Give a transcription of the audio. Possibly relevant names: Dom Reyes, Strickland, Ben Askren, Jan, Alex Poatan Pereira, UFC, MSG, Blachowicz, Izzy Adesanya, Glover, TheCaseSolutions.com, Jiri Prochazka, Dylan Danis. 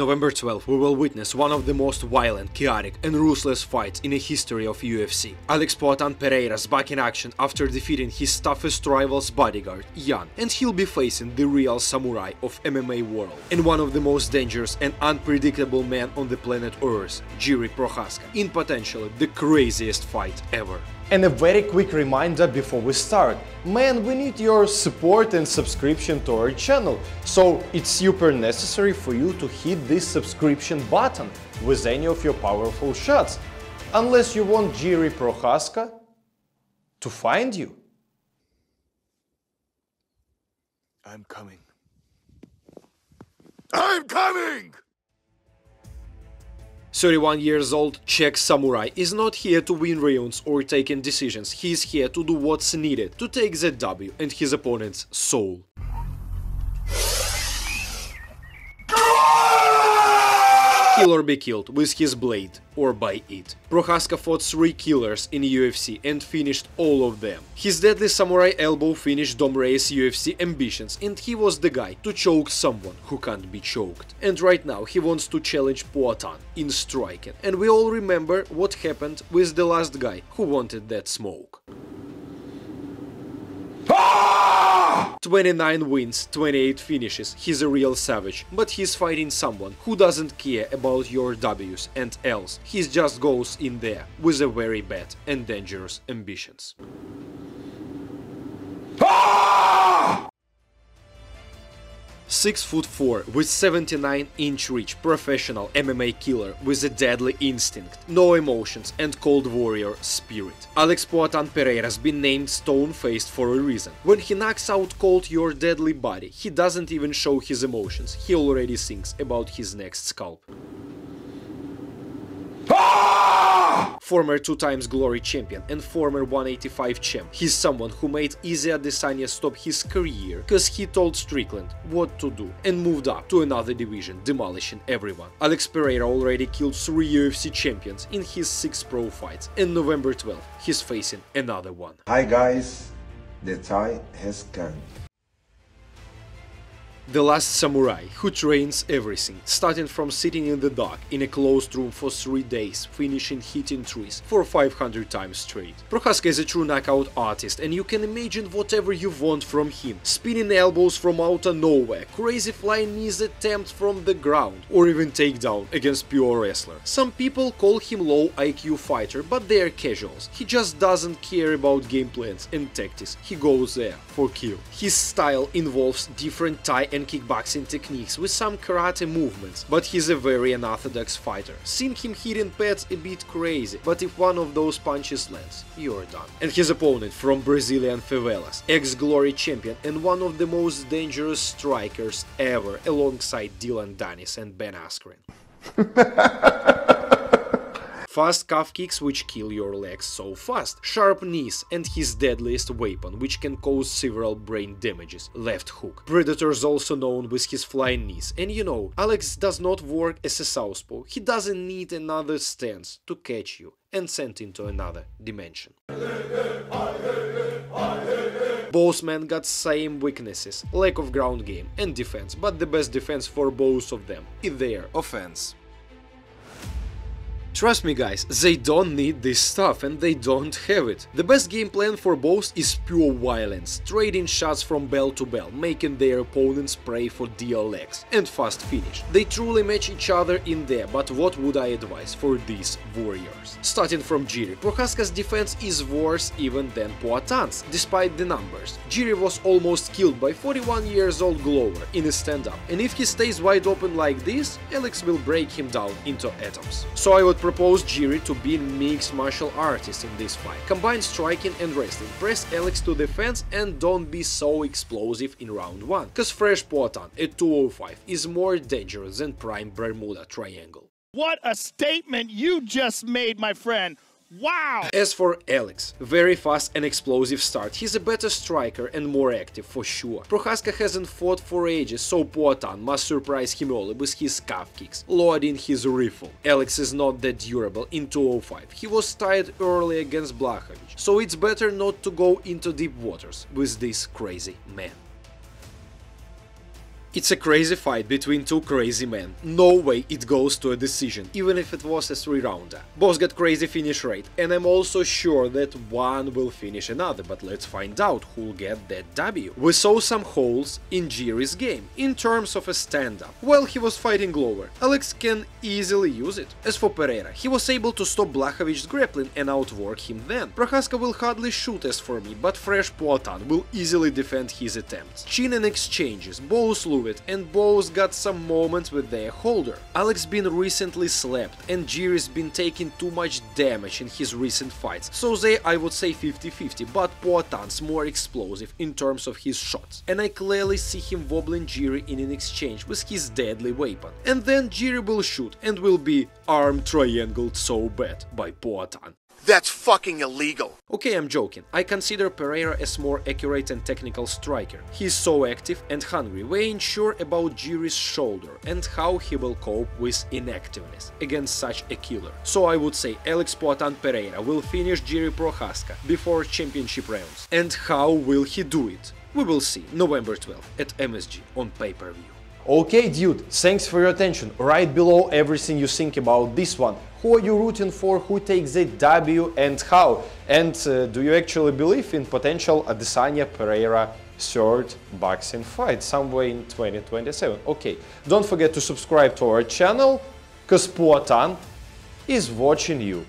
November 12 we will witness one of the most violent, chaotic and ruthless fights in the history of UFC. Alex Poatan Pereira's back in action after defeating his toughest rival's bodyguard, Jan, and he'll be facing the real samurai of MMA world, and one of the most dangerous and unpredictable men on the planet Earth, Jiri Prochazka, in potentially the craziest fight ever. And a very quick reminder before we start. Man, we need your support and subscription to our channel, so it's super necessary for you to hit this subscription button with any of your powerful shots, unless you want Jiri Prochazka to find you. I'm coming. I'm coming! 31 years old Czech samurai is not here to win rounds or taking decisions, he is here to do what's needed to take the W and his opponent's soul. Kill or be killed with his blade or by it. Prochazka fought 3 killers in UFC and finished all of them. His deadly samurai elbow finished Dom Reyes' UFC ambitions, and he was the guy to choke someone who can't be choked. And right now he wants to challenge Poatan in striking. And we all remember what happened with the last guy who wanted that smoke. 29 wins, 28 finishes, he's a real savage, but he's fighting someone who doesn't care about your W's and L's, he just goes in there with a very bad and dangerous ambitions. Ah! 6'4", with 79-inch reach, professional MMA killer with a deadly instinct, no emotions and cold warrior spirit. Alex Poatan Pereira's been named stone-faced for a reason. When he knocks out cold your deadly body, he doesn't even show his emotions, he already thinks about his next scalp. Former 2-times glory champion and former 185 champ, he's someone who made Izzy Adesanya stop his career because he told Strickland what to do and moved up to another division, demolishing everyone. Alex Pereira already killed 3 UFC champions in his 6 pro fights, and November 12 he's facing another one. Hi guys, the Thai has come. The last samurai who trains everything, starting from sitting in the dark in a closed room for 3 days, finishing hitting trees for 500 times straight. Prochazka is a true knockout artist, and you can imagine whatever you want from him. Spinning elbows from out of nowhere, crazy flying knees attempts from the ground, or even takedown against pure wrestler. Some people call him low IQ fighter, but they are casuals. He just doesn't care about game plans and tactics, he goes there for kill. His style involves different Thai and kickboxing techniques with some karate movements, but he's a very unorthodox fighter. Seeing him hitting pads a bit crazy, but if one of those punches lands, you're done. And his opponent from Brazilian favelas, ex-glory champion and one of the most dangerous strikers ever, alongside Dylan Danis and Ben Askren. Fast calf kicks which kill your legs so fast, sharp knees and his deadliest weapon which can cause several brain damages, left hook. Predators also known with his flying knees, and you know, Alex does not work as a southpaw, he doesn't need another stance to catch you and send into another dimension. Both men got same weaknesses, lack of ground game and defense, but the best defense for both of them is their offense. Trust me guys, they don't need this stuff and they don't have it. The best game plan for both is pure violence, trading shots from bell to bell, making their opponents pray for DLX and fast finish. They truly match each other in there, but what would I advise for these warriors? Starting from Jiri, Prochazka's defense is worse even than Poatan's, despite the numbers. Jiri was almost killed by 41-year-old Glover in a stand-up, and if he stays wide open like this, Alex will break him down into atoms. So I would propose Jiri to be mixed martial artist in this fight. Combine striking and wrestling, press Alex to the fence and don't be so explosive in round 1, cause fresh Poatan at 205 is more dangerous than prime Bermuda Triangle. What a statement you just made, my friend! Wow! As for Alex, very fast and explosive start, he's a better striker and more active for sure. Prochazka hasn't fought for ages, so Poatan must surprise him early with his calf kicks, loading his rifle. Alex is not that durable in 205, he was tired early against Blachowicz, so it's better not to go into deep waters with this crazy man. It's a crazy fight between two crazy men. No way it goes to a decision, even if it was a 3-rounder. Both got crazy finish rate, and I'm also sure that one will finish another, but let's find out who'll get that W. We saw some holes in Jiri's game, in terms of a stand-up. While he was fighting Glover, Alex can easily use it. As for Pereira, he was able to stop Blachowicz's grappling and outwork him then. Prochazka will hardly shoot as for me, but fresh Poatan will easily defend his attempts. Chin and exchanges, both lose it, and both got some moments with their holder. Alex been recently slapped, and Jiri's been taking too much damage in his recent fights, so they, I would say, 50-50, but Poatan's more explosive in terms of his shots, and I clearly see him wobbling Jiri in an exchange with his deadly weapon. And then Jiri will shoot and will be arm triangled so bad by Poatan. That's fucking illegal. Okay, I'm joking. I consider Pereira as more accurate and technical striker. He's so active and hungry. We're unsure about Jiri's shoulder and how he will cope with inactiveness against such a killer. So I would say Alex Poatan Pereira will finish Jiri Prochazka before championship rounds. And how will he do it? We will see November 12th at MSG on pay-per-view. Okay, dude, thanks for your attention. Write below everything you think about this one. Who are you rooting for, who takes the W and how? And do you actually believe in potential Adesanya-Pereira third boxing fight somewhere in 2027? Okay, don't forget to subscribe to our channel, because Poatan is watching you.